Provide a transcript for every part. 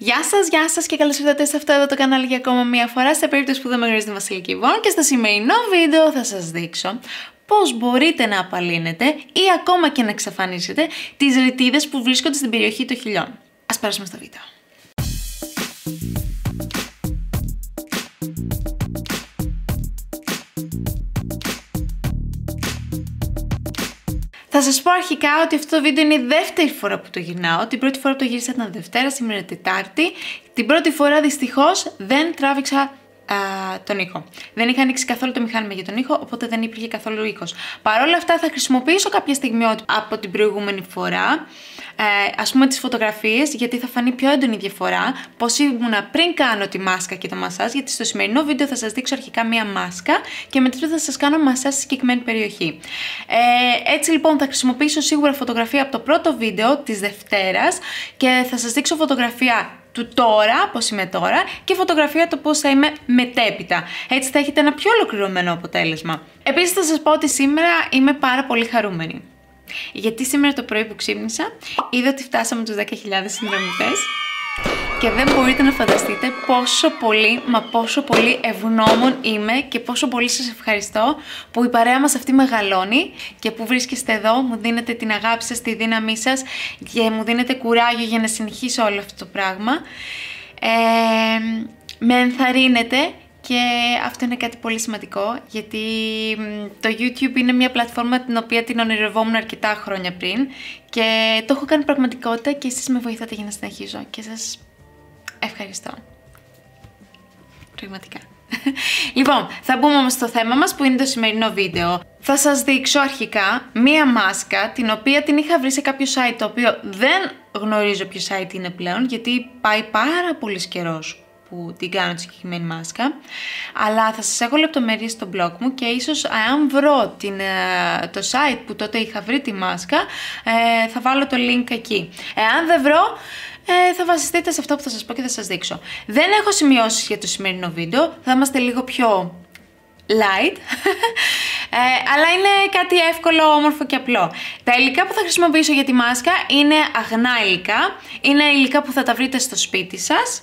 Γεια σας και καλώς ήρθατε σε αυτό εδώ το κανάλι για ακόμα μία φορά. Σε περίπτωση που δεν με γνωρίζετε, Βασιλική Ιβών, και στο σημερινό βίντεο θα σας δείξω πώς μπορείτε να απαλύνετε ή ακόμα και να εξαφανίσετε τις ρητίδες που βρίσκονται στην περιοχή των χιλιών. Ας περάσουμε στο βίντεο. Θα σας πω αρχικά ότι αυτό το βίντεο είναι η δεύτερη φορά που το γυρνάω. Την πρώτη φορά που το γύρισα ήταν Δευτέρα, σήμερα Τετάρτη. Την πρώτη φορά δυστυχώς δεν τράβηξα τον ήχο. Δεν είχα ανοίξει καθόλου το μηχάνημα για τον ήχο, οπότε δεν υπήρχε καθόλου ήχος. Παρ' όλα αυτά θα χρησιμοποιήσω κάποια στιγμιότυπα από την προηγούμενη φορά, ας πούμε τις φωτογραφίες, γιατί θα φανεί πιο έντονη διαφορά πως ήμουνα πριν κάνω τη μάσκα και το μασάζ, γιατί στο σημερινό βίντεο θα σας δείξω αρχικά μία μάσκα και μετά θα σας κάνω μασάζ στη συγκεκριμένη περιοχή. Έτσι λοιπόν θα χρησιμοποιήσω σίγουρα φωτογραφία από το πρώτο βίντεο της Δευτέρας και θα σας δείξω φωτογραφία του τώρα, πώς είμαι τώρα, και φωτογραφία το πώς θα είμαι μετέπειτα. Έτσι θα έχετε ένα πιο ολοκληρωμένο αποτέλεσμα. Επίσης θα σας πω ότι σήμερα είμαι πάρα πολύ χαρούμενη. Γιατί σήμερα το πρωί που ξύπνησα, είδα ότι φτάσαμε τους 10.000 συνδρομητές και δεν μπορείτε να φανταστείτε πόσο πολύ, μα πόσο πολύ ευγνώμων είμαι και πόσο πολύ σας ευχαριστώ που η παρέα μας αυτή μεγαλώνει και που βρίσκεστε εδώ, μου δίνετε την αγάπη σας, τη δύναμή σας και μου δίνετε κουράγιο για να συνεχίσω όλο αυτό το πράγμα. Με ενθαρρύνετε και αυτό είναι κάτι πολύ σημαντικό, γιατί το YouTube είναι μια πλατφόρμα την οποία την ονειρευόμουν αρκετά χρόνια πριν και το έχω κάνει πραγματικότητα και εσείς με βοηθάτε για να συνεχίζω και σας ευχαριστώ. Πραγματικά. Λοιπόν, θα μπούμε όμως στο θέμα μας που είναι το σημερινό βίντεο. Θα σας δείξω αρχικά μία μάσκα την οποία την είχα βρει σε κάποιο site το οποίο δεν γνωρίζω ποιο site είναι πλέον, γιατί πάει πάρα πολύ καιρός που την κάνω τη συγκεκριμένη μάσκα, αλλά θα σας έχω λεπτομέρειες στο blog μου και ίσως αν βρω το site που τότε είχα βρει τη μάσκα, θα βάλω το link εκεί. Εάν δεν βρω, θα βασιστείτε σε αυτό που θα σας πω και θα σας δείξω. Δεν έχω σημειώσεις για το σημερινό βίντεο, θα είμαστε λίγο πιο light, αλλά είναι κάτι εύκολο, όμορφο και απλό. Τα υλικά που θα χρησιμοποιήσω για τη μάσκα είναι αγνά υλικά, είναι υλικά που θα τα βρείτε στο σπίτι σας.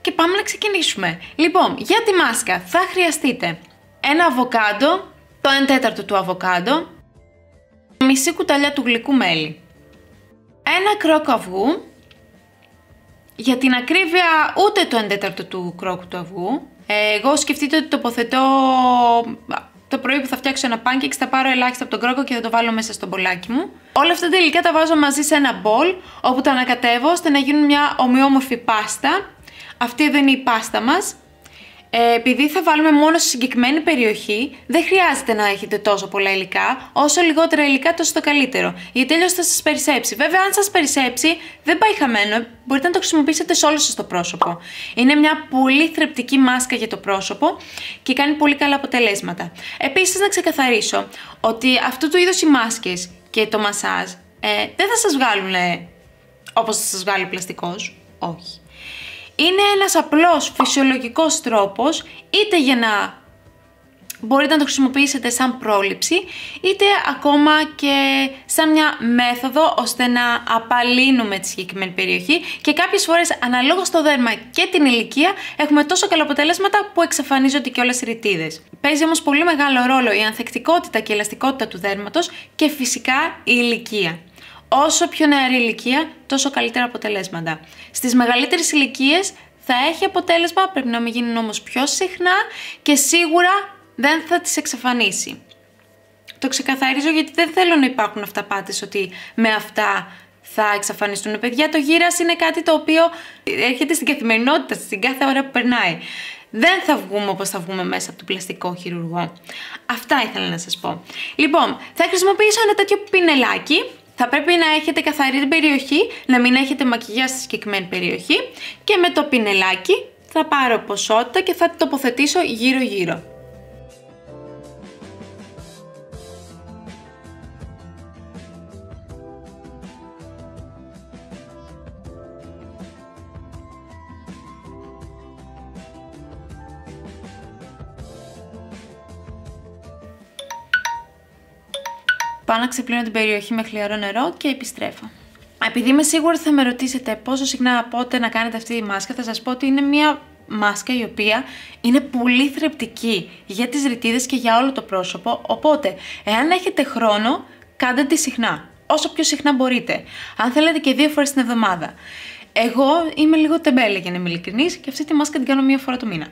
Και πάμε να ξεκινήσουμε. Λοιπόν, για τη μάσκα θα χρειαστείτε ένα αβοκάντο, το 1/4 του αβοκάντο, μισή κουταλιά του γλυκού μέλι, ένα κρόκο αυγού, για την ακρίβεια ούτε το 1/4 του κρόκου του αυγού. Εγώ σκεφτείτε ότι τοποθετώ το πρωί που θα φτιάξω ένα pancake, θα πάρω ελάχιστα από τον κρόκο και θα το βάλω μέσα στο μπολάκι μου. Όλα αυτά τα υλικά τα βάζω μαζί σε ένα μπολ, όπου τα ανακατεύω ώστε να γίνουν μια ομοιόμορφη πάστα. Αυτή εδώ είναι η πάστα μας. Επειδή θα βάλουμε μόνο σε συγκεκριμένη περιοχή, δεν χρειάζεται να έχετε τόσο πολλά υλικά. Όσο λιγότερα υλικά, τόσο το καλύτερο. Γιατί αλλιώς θα σας περισσέψει. Βέβαια, αν σας περισσέψει, δεν πάει χαμένο. Μπορείτε να το χρησιμοποιήσετε σε όλο σας το πρόσωπο. Είναι μια πολύ θρεπτική μάσκα για το πρόσωπο και κάνει πολύ καλά αποτελέσματα. Επίσης, να ξεκαθαρίσω ότι αυτού του είδους οι μάσκες και το μασάζ δεν θα σας βγάλουν όπως θα σας βγάλει ο πλαστικός. Όχι. Είναι ένας απλός φυσιολογικός τρόπος, είτε για να μπορείτε να το χρησιμοποιήσετε σαν πρόληψη, είτε ακόμα και σαν μια μέθοδο ώστε να απαλύνουμε τη συγκεκριμένη περιοχή και κάποιες φορές αναλόγως το δέρμα και την ηλικία έχουμε τόσο καλά αποτελέσματα που εξαφανίζονται και όλες οι ρητίδες. Παίζει όμως πολύ μεγάλο ρόλο η ανθεκτικότητα και η ελαστικότητα του δέρματος και φυσικά η ηλικία. Όσο πιο νεαρή ηλικία, τόσο καλύτερα αποτελέσματα. Στις μεγαλύτερες ηλικίες θα έχει αποτέλεσμα, πρέπει να μην γίνουν όμως πιο συχνά και σίγουρα δεν θα τις εξαφανίσει. Το ξεκαθαρίζω γιατί δεν θέλω να υπάρχουν αυταπάτες ότι με αυτά θα εξαφανιστούν. Παιδιά, το γύρας είναι κάτι το οποίο έρχεται στην καθημερινότητα, στην κάθε ώρα που περνάει. Δεν θα βγούμε όπως θα βγούμε μέσα από τον πλαστικό χειρουργό. Αυτά ήθελα να σας πω. Λοιπόν, θα χρησιμοποιήσω ένα τέτοιο πινελάκι. Θα πρέπει να έχετε καθαρή την περιοχή, να μην έχετε μακιγιά στη συγκεκριμένη περιοχή και με το πινελάκι θα πάρω ποσότητα και θα τοποθετήσω γύρω-γύρω. Πάω να ξεπλύνω την περιοχή με χλιαρό νερό και επιστρέφω. Επειδή είμαι σίγουρη θα με ρωτήσετε πόσο συχνά πότε να κάνετε αυτή τη μάσκα, θα σας πω ότι είναι μια μάσκα η οποία είναι πολύ θρεπτική για τις ρητίδες και για όλο το πρόσωπο, οπότε εάν έχετε χρόνο κάντε τη συχνά, όσο πιο συχνά μπορείτε, αν θέλετε και 2 φορές την εβδομάδα. Εγώ είμαι λίγο τεμπέλη για να είμαι ειλικρινής και αυτή τη μάσκα την κάνω 1 φορά το μήνα.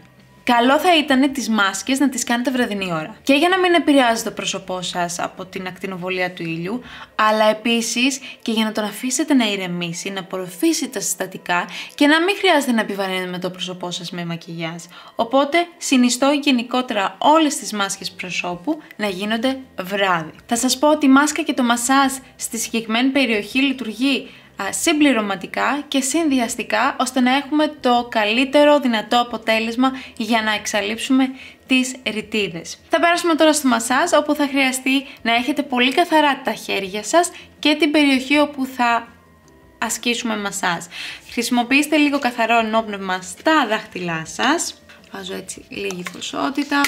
Καλό θα ήταν τις μάσκες να τις κάνετε βραδινή ώρα. Και για να μην επηρεάζει το πρόσωπό σας από την ακτινοβολία του ήλιου, αλλά επίσης και για να τον αφήσετε να ηρεμήσει, να απορροφήσει τα συστατικά και να μην χρειάζεται να επιβαρύνετε με το πρόσωπό σας με μακιγιάζ. Οπότε συνιστώ γενικότερα όλες τις μάσκες προσώπου να γίνονται βράδυ. Θα σας πω ότι η μάσκα και το μασάζ στη συγκεκριμένη περιοχή λειτουργεί συμπληρωματικά και συνδυαστικά, ώστε να έχουμε το καλύτερο δυνατό αποτέλεσμα για να εξαλείψουμε τις ρητίδες. Θα περάσουμε τώρα στο μασάζ, όπου θα χρειαστεί να έχετε πολύ καθαρά τα χέρια σας και την περιοχή όπου θα ασκήσουμε μασάζ. Χρησιμοποιήστε λίγο καθαρό νόπνευμα στα δάχτυλά σας. Βάζω έτσι λίγη ποσότητα.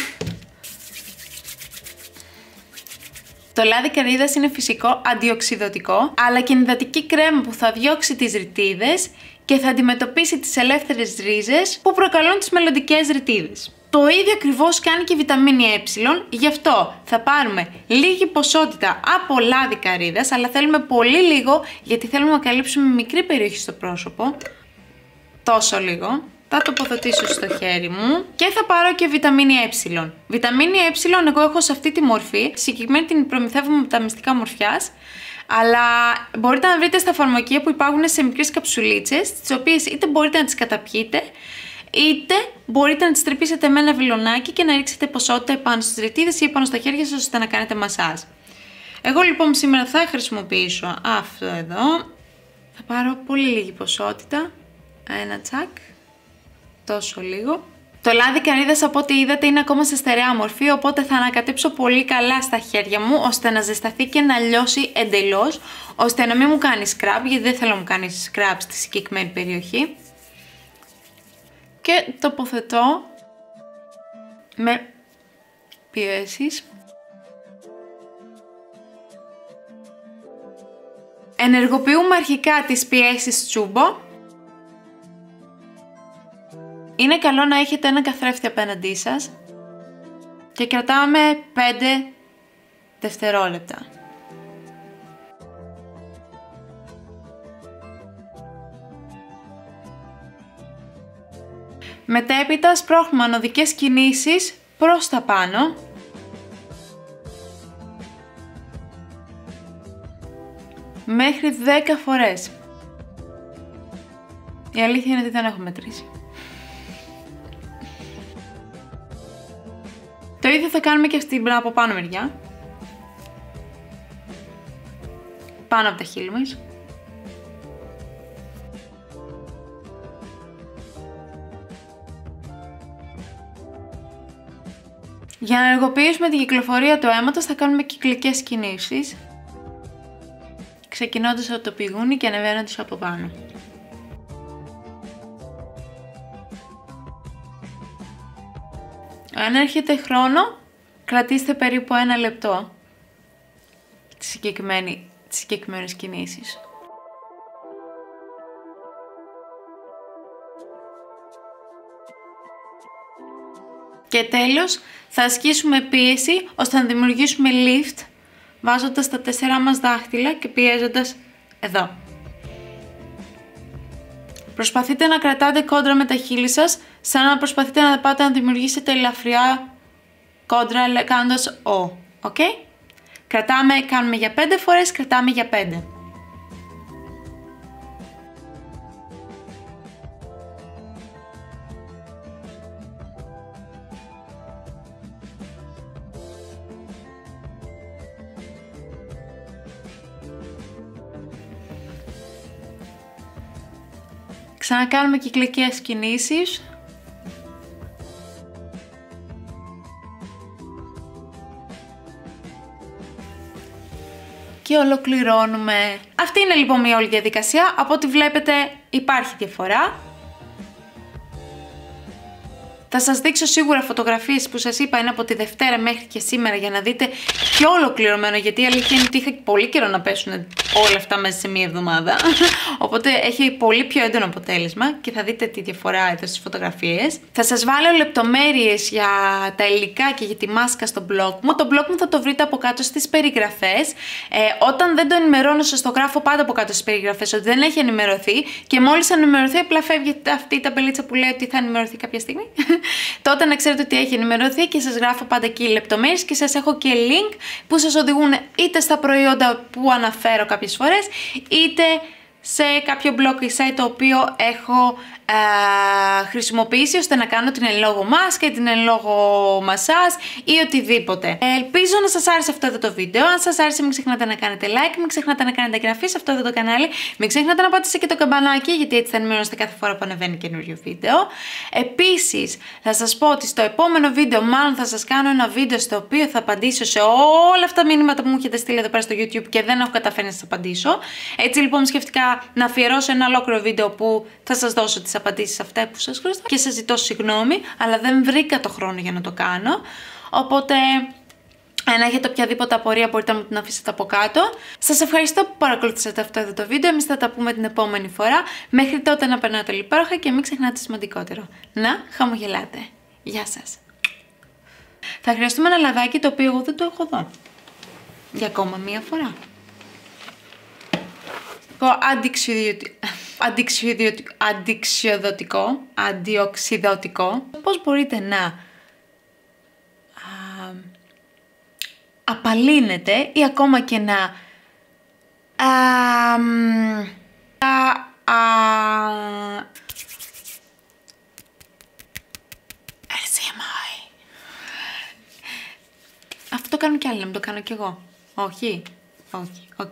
Το λάδι καρύδας είναι φυσικό αντιοξειδωτικό, αλλά και ενυδατική κρέμα που θα διώξει τις ρητίδες και θα αντιμετωπίσει τις ελεύθερες ρίζες που προκαλούν τις μελλοντικές ρητίδες. Το ίδιο ακριβώς κάνει και η βιταμίνη Ε, γι' αυτό θα πάρουμε λίγη ποσότητα από λάδι καρύδας, αλλά θέλουμε πολύ λίγο γιατί θέλουμε να καλύψουμε μικρή περιοχή στο πρόσωπο. Τόσο λίγο. Θα τοποθετήσω στο χέρι μου και θα πάρω και βιταμίνη Ε. Βιταμίνη Ε εγώ έχω σε αυτή τη μορφή, συγκεκριμένα την προμηθεύομαι από τα μυστικά μορφιάς, αλλά μπορείτε να βρείτε στα φαρμακεία που υπάρχουν σε μικρές καψουλίτσες, τις οποίες είτε μπορείτε να τις καταπιείτε, είτε μπορείτε να τις τρυπήσετε με ένα βιλονάκι και να ρίξετε ποσότητα επάνω στις ρητίδες ή επάνω στα χέρια σας ώστε να κάνετε μασάζ. Εγώ λοιπόν σήμερα θα χρησιμοποιήσω αυτό εδώ. Θα πάρω πολύ λίγη ποσότητα, ένα τσακ. Τόσο λίγο. Το λάδι καρύδας από ό,τι είδατε είναι ακόμα σε στερεά μορφή, οπότε θα ανακατέψω πολύ καλά στα χέρια μου ώστε να ζεσταθεί και να λιώσει εντελώς, ώστε να μην μου κάνει σκραμπ, γιατί δεν θέλω να μου κάνει σκραμπ στη συγκεκριμένη περιοχή. Και τοποθετώ με πιέσεις. Ενεργοποιούμε αρχικά τις πιέσεις τσούμπο. Είναι καλό να έχετε ένα καθρέφτη απέναντί σας και κρατάμε 5 δευτερόλεπτα. Μετέπειτα σπρώχνουμε ανωδικές κινήσεις προς τα πάνω. Μέχρι 10 φορές. Η αλήθεια είναι ότι δεν έχω μετρήσει. Το ίδιο θα κάνουμε και στην από πάνω μεριά. Πάνω από τα χείλη μας. Για να ενεργοποιήσουμε την κυκλοφορία του αίματος θα κάνουμε κυκλικές κινήσεις, ξεκινώντας από το πηγούνι και ανεβαίνοντας από πάνω. Αν έρχεται χρόνο, κρατήστε περίπου 1 λεπτό τις συγκεκριμένες κινήσεις. Και τέλος, θα ασκήσουμε πίεση ώστε να δημιουργήσουμε lift, βάζοντας τα 4 μας δάχτυλα και πιέζοντας εδώ. Προσπαθείτε να κρατάτε κόντρα με τα χείλη σας, σαν να προσπαθείτε να πάτε να δημιουργήσετε ελαφριά κόντρα κάνοντας «ο». Οκ? Κρατάμε, κάνουμε για 5 φορές, κρατάμε για 5. Ξανακάνουμε κυκλικές κινήσεις. Και ολοκληρώνουμε. Αυτή είναι λοιπόν η όλη διαδικασία. Από ό,τι βλέπετε υπάρχει διαφορά. Θα σας δείξω σίγουρα φωτογραφίες που σας είπα, είναι από τη Δευτέρα μέχρι και σήμερα, για να δείτε πιο ολοκληρωμένο, γιατί η αλήθεια είναι ότι είχα πολύ καιρό να πέσουν όλα αυτά μέσα σε μία εβδομάδα. Οπότε έχει πολύ πιο έντονο αποτέλεσμα και θα δείτε τη διαφορά εδώ στις φωτογραφίες. Θα σας βάλω λεπτομέρειες για τα υλικά και για τη μάσκα στο blog μου. Το blog μου θα το βρείτε από κάτω στις περιγραφές. Όταν δεν το ενημερώνω, σας το γράφω πάντα από κάτω στις περιγραφές ότι δεν έχει ενημερωθεί. Και μόλις ενημερωθεί, απλά φεύγει αυτή η ταμπελίτσα που λέει ότι θα ενημερωθεί κάποια στιγμή. Τότε να ξέρετε ότι έχει ενημερωθεί και σας γράφω πάντα εκεί λεπτομέρειες και σας έχω και link που σας οδηγούν είτε στα προϊόντα που αναφέρω κάποιες φορές, είτε σε κάποιο blog ή site το οποίο έχω χρησιμοποιήσει ώστε να κάνω την εν λόγω μάσκα, την εν λόγω μασάζ ή οτιδήποτε. Ελπίζω να σας άρεσε αυτό εδώ το βίντεο. Αν σας άρεσε, μην ξεχνάτε να κάνετε like, μην ξεχνάτε να κάνετε εγγραφή σε αυτό εδώ το κανάλι, μην ξεχνάτε να πατήσετε και το καμπανάκι, γιατί έτσι θα ενημερώνεστε κάθε φορά που ανεβαίνει καινούριο βίντεο. Επίσης, θα σας πω ότι στο επόμενο βίντεο, μάλλον θα σας κάνω ένα βίντεο στο οποίο θα απαντήσω σε όλα αυτά τα μήνυματα που μου έχετε στείλει εδώ πέρα στο YouTube και δεν έχω καταφέρει να σας απαντήσω. Έτσι λοιπόν, σκεφτικά να αφιερώσω ένα ολόκληρο βίντεο που θα σας δώσω τις απαντήσεις αυτά που σας χρειάζεται και σας ζητώ συγγνώμη, αλλά δεν βρήκα το χρόνο για να το κάνω. Οπότε, αν έχετε οποιαδήποτε απορία, μπορείτε να μου την αφήσετε από κάτω. Σας ευχαριστώ που παρακολουθήσατε αυτό εδώ το βίντεο. Εμείς θα τα πούμε την επόμενη φορά. Μέχρι τότε να περνάτε υπέροχα και μην ξεχνάτε σημαντικότερο, να χαμογελάτε. Γεια σας. Θα χρειαστούμε ένα λαδάκι το οποίο εγώ δεν το έχω εδώ. Για ακόμα μία φορά. Αντιοξυδωτικό. Πώς μπορείτε να απαλύνετε ή ακόμα και να ASMR. Αυτό το κάνουν κι άλλοι, να μην το κάνω κι εγώ. Όχι. Οκ.